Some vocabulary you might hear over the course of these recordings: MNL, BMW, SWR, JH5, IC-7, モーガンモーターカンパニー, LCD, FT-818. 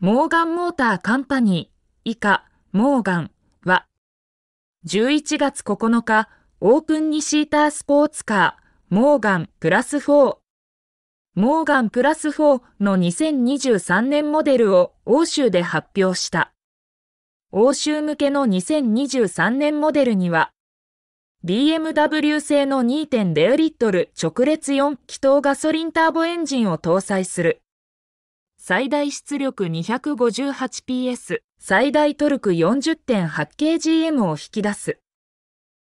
モーガンモーターカンパニー以下モーガンは、11月9日、オープン2シータースポーツカー、モーガンプラス4。モーガンプラス4の2023年モデルを欧州で発表した。欧州向けの2023年モデルには、BMW 製の 2.0 リットル直列4気筒ガソリンターボエンジンを搭載する。最大出力 258PS、最大トルク 40.8kgm を引き出す。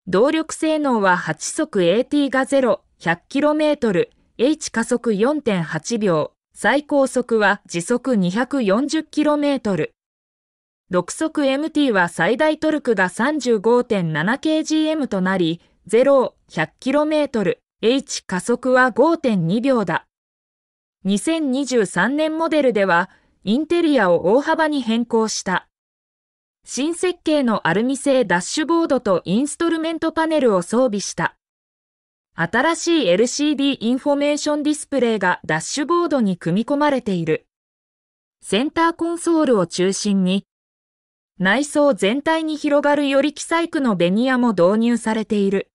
動力性能は8速 AT が0、100km、H 加速 4.8 秒、最高速は時速 240km。6速 MT は最大トルクが 35.7kgm となり、0、100km、H 加速は 5.2 秒だ。2023年モデルでは、インテリアを大幅に変更した。新設計のアルミ製ダッシュボードとインストルメントパネルを装備した。新しい LCD インフォメーションディスプレイがダッシュボードに組み込まれている。センターコンソールを中心に、内装全体に広がるより気細工のベニヤも導入されている。